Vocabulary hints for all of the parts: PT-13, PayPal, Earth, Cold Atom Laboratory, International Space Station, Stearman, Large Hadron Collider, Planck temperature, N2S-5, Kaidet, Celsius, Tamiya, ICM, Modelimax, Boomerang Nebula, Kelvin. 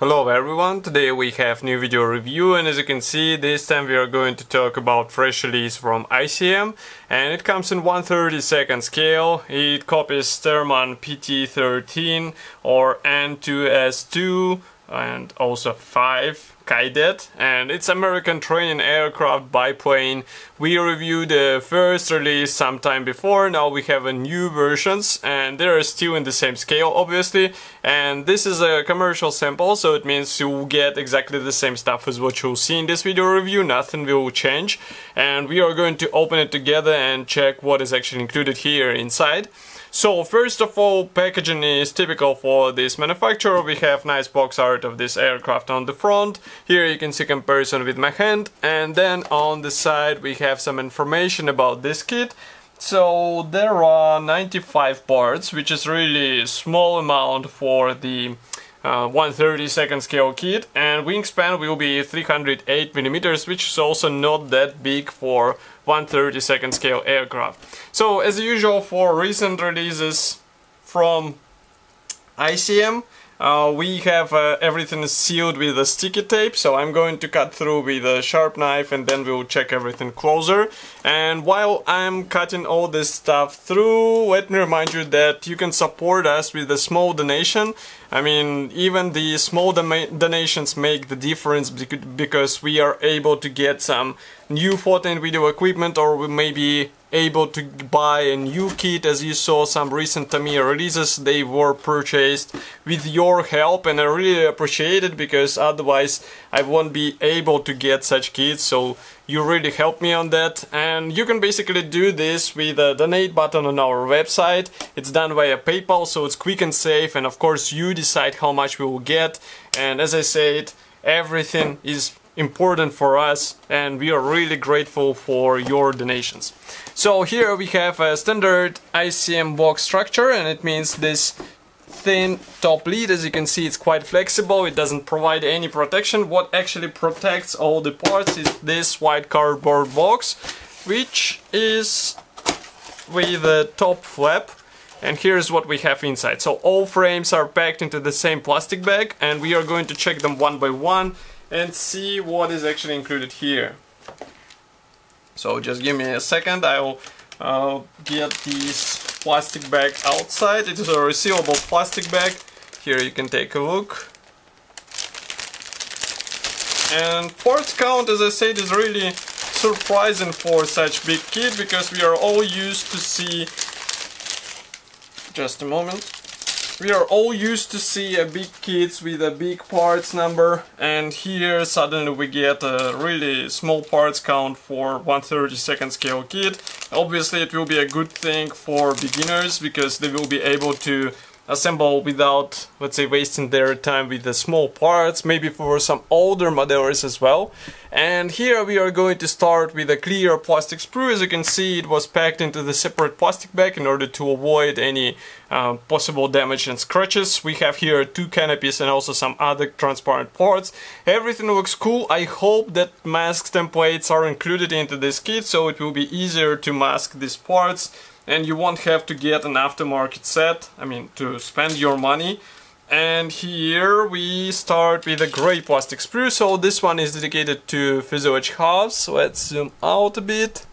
Hello everyone, today we have new video review, and as you can see, this time we are going to talk about fresh release from ICM, and it comes in 1/32nd scale. It copies Stearman PT-13 or N2S-5 and also 5 Kaidet, and it's American training aircraft biplane. We reviewed the first release sometime before. Now we have a new versions, and they are still in the same scale, obviously, and this is a commercial sample, so it means you'll get exactly the same stuff as what you'll see in this video review. Nothing will change, and we are going to open it together and check what is actually included here inside. So first of all, packaging is typical for this manufacturer. We have nice box art of this aircraft on the front. Here you can see comparison with my hand, and then on the side we have some information about this kit. So there are 95 parts, which is really small amount for the 1/32nd scale kit, and wingspan will be 308 mm, which is also not that big for 1/32nd scale aircraft. So as usual for recent releases from ICM, we have everything sealed with a sticky tape, so I'm going to cut through with a sharp knife, and then we'll check everything closer. And while I'm cutting all this stuff through, let me remind you that you can support us with a small donation. I mean, even the small donations make the difference, because we are able to get some new photo and video equipment, or we may be able to buy a new kit. As you saw, some recent Tamiya releases, they were purchased with your help, and I really appreciate it, because otherwise I won't be able to get such kits. So you really helped me on that, and you can basically do this with a donate button on our website. It's done via PayPal, so it's quick and safe, and of course you decide how much we will get. And as I said, everything is important for us, and we are really grateful for your donations. So here we have a standard ICM box structure, and it means this thin top lid. As you can see, it's quite flexible, it doesn't provide any protection. What actually protects all the parts is this white cardboard box, which is with a top flap. And here's what we have inside. So all frames are packed into the same plastic bag, and we are going to check them one by one and see what is actually included here. So just give me a second, I'll get this plastic bag outside. It is a resealable plastic bag. Here you can take a look. And parts count, as I said, is really surprising for such big kit, because we are all used to see, just a moment, we are all used to see a big kits with a big parts number, and here suddenly we get a really small parts count for 1/32nd scale kit. Obviously it will be a good thing for beginners, because they will be able to assemble without, let's say, wasting their time with the small parts, maybe for some older models as well. And here we are going to start with a clear plastic sprue. As you can see, it was packed into the separate plastic bag in order to avoid any possible damage and scratches. We have here two canopies and also some other transparent parts. Everything looks cool. I hope that mask templates are included into this kit, so it will be easier to mask these parts, and you won't have to get an aftermarket set, I mean, to spend your money. And here we start with a grey plastic sprue, so this one is dedicated to fuselage halves. Let's zoom out a bit.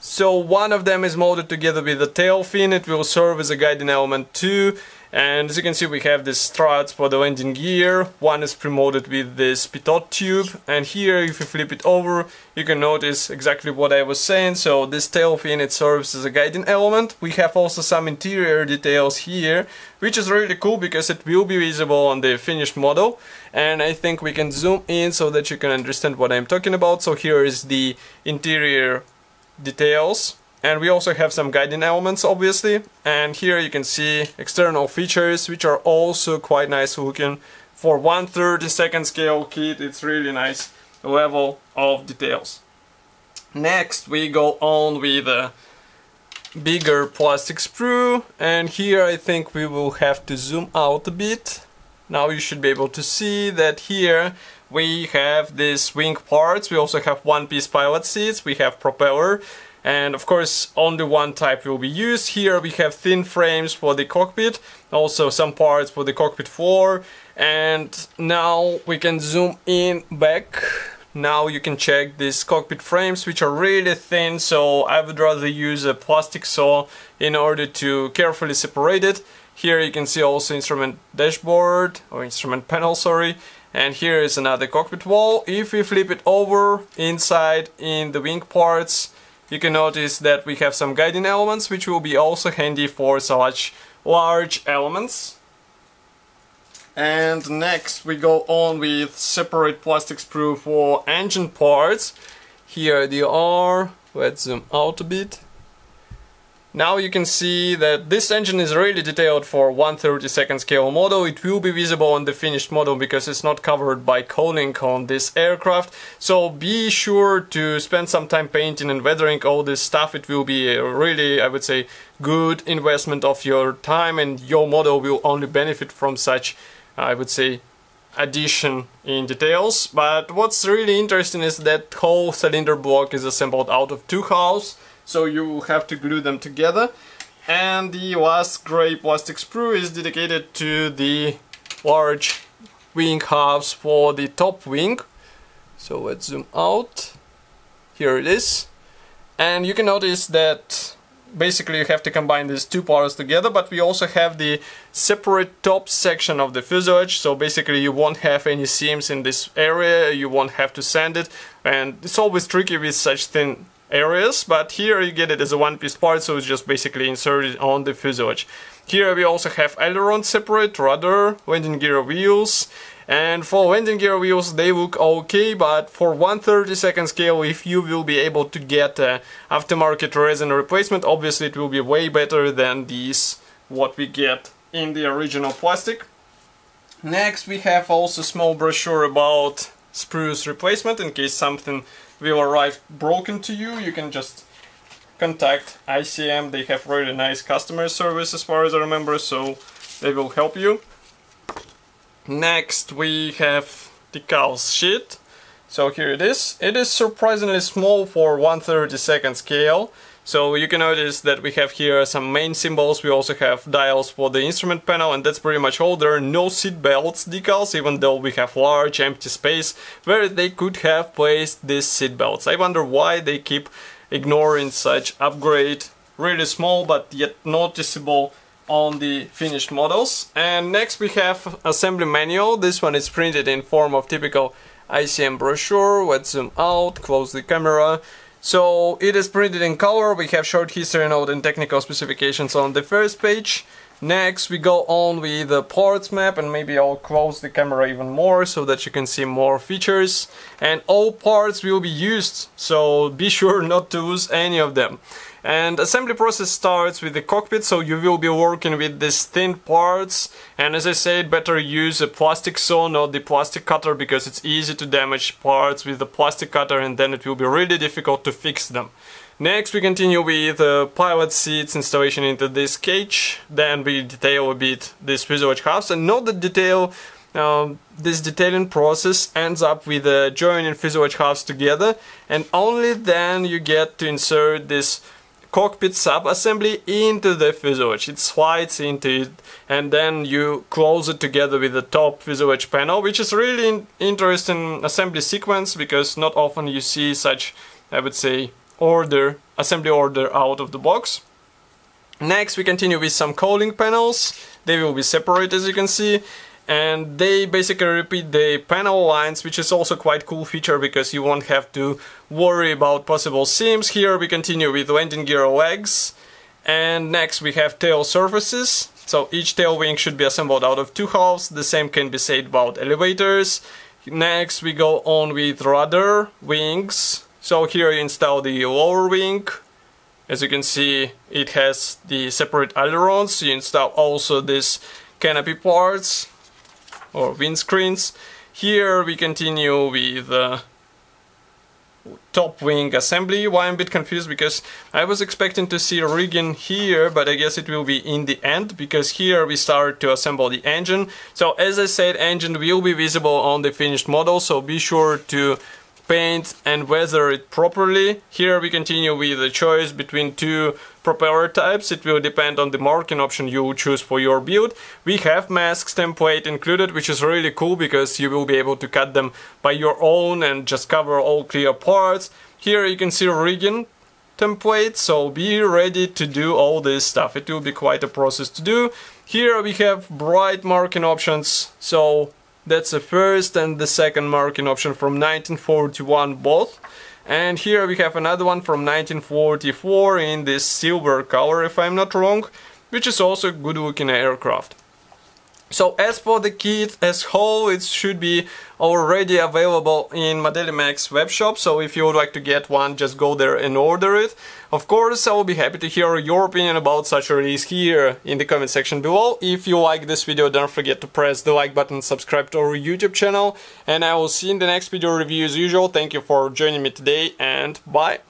So one of them is molded together with the tail fin, it will serve as a guiding element too. And as you can see, we have these struts for the landing gear. One is pre-molded with this pitot tube, and here if you flip it over you can notice exactly what I was saying. So this tail fin, it serves as a guiding element. We have also some interior details here, which is really cool, because it will be visible on the finished model. And I think we can zoom in so that you can understand what I'm talking about. So here is the interior details. And we also have some guiding elements, obviously, and here you can see external features, which are also quite nice looking. For 1/32nd scale kit, it's really nice level of details. Next we go on with a bigger plastic sprue, and here I think we will have to zoom out a bit. Now you should be able to see that here we have these wing parts, we also have one-piece pilot seats, we have propeller. And of course only one type will be used. Here we have thin frames for the cockpit, also some parts for the cockpit floor. And now we can zoom in back. Now you can check these cockpit frames, which are really thin, so I would rather use a plastic saw in order to carefully separate it. Here you can see also instrument dashboard, or instrument panel, sorry. And here is another cockpit wall. If we flip it over, inside in the wing parts, you can notice that we have some guiding elements, which will be also handy for such large elements. And next we go on with separate plastic sprue for engine parts. Here they are. Let's zoom out a bit. Now you can see that this engine is really detailed for 1/32 scale model. It will be visible on the finished model because it's not covered by coating on this aircraft. So be sure to spend some time painting and weathering all this stuff. It will be a really, I would say, good investment of your time, and your model will only benefit from such, I would say, addition in details. But what's really interesting is that whole cylinder block is assembled out of two halves. So you have to glue them together. And the last grey plastic sprue is dedicated to the large wing halves for the top wing. So let's zoom out. Here it is. And you can notice that basically you have to combine these two parts together, but we also have the separate top section of the fuselage. So basically you won't have any seams in this area, you won't have to sand it. And it's always tricky with such thin areas, but here you get it as a one-piece part, so it's just basically inserted on the fuselage. Here we also have aileron separate, rudder, landing gear wheels. And for landing gear wheels they look okay, but for 1/32 scale, if you will be able to get aftermarket resin replacement, obviously it will be way better than these what we get in the original plastic. Next we have also small brochure about sprues replacement. In case something will arrive broken to you, you can just contact ICM. They have really nice customer service as far as I remember, so they will help you. Next we have the decal sheet. So here it is. It is surprisingly small for 1/32 scale. So you can notice that we have here some main symbols, we also have dials for the instrument panel, and that's pretty much all. There are no seat belts decals, even though we have large empty space where they could have placed these seat belts. I wonder why they keep ignoring such upgrade. Really small, but yet noticeable on the finished models. And next we have assembly manual. This one is printed in form of typical ICM brochure. Let's zoom out, close the camera. So it is printed in color. We have short history note and technical specifications on the first page. Next we go on with the parts map, and maybe I'll close the camera even more so that you can see more features. And all parts will be used, so be sure not to lose any of them. And assembly process starts with the cockpit, so you will be working with these thin parts. And as I said, better use a plastic saw, not the plastic cutter, because it's easy to damage parts with the plastic cutter, and then it will be really difficult to fix them. Next we continue with pilot seats installation into this cage. Then we detail a bit this fuselage halves, and note the detail. This detailing process ends up with joining fuselage halves together, and only then you get to insert this cockpit sub-assembly into the fuselage. It slides into it, and then you close it together with the top fuselage panel, which is really interesting assembly sequence, because not often you see such, I would say, assembly order out of the box. Next we continue with some cooling panels. They will be separate, as you can see, and they basically repeat the panel lines, which is also quite cool feature because you won't have to worry about possible seams. Here we continue with landing gear legs, and next we have tail surfaces. So each tail wing should be assembled out of two halves. The same can be said about elevators. Next we go on with rudder wings. So here you install the lower wing. As you can see, it has the separate ailerons. You install also this canopy parts, or windscreens. Here we continue with top wing assembly. Why I'm a bit confused, because I was expecting to see rigging here, but I guess it will be in the end, because here we start to assemble the engine. So as I said, engine will be visible on the finished model, so be sure to paint and weather it properly. Here we continue with the choice between two propeller types. It will depend on the marking option you will choose for your build. We have masks template included, which is really cool because you will be able to cut them by your own and just cover all clear parts. Here you can see rigging template, so be ready to do all this stuff. It will be quite a process to do. Here we have bright marking options, so that's the first and the second marking option from 1941 both. And here we have another one from 1944 in this silver color, if I'm not wrong, which is also a good looking aircraft. So as for the kit as whole, it should be already available in Modelimax webshop, so if you would like to get one, just go there and order it. Of course, I will be happy to hear your opinion about such a release here in the comment section below. If you like this video, don't forget to press the like button, subscribe to our YouTube channel, and I will see you in the next video review as usual. Thank you for joining me today, and bye!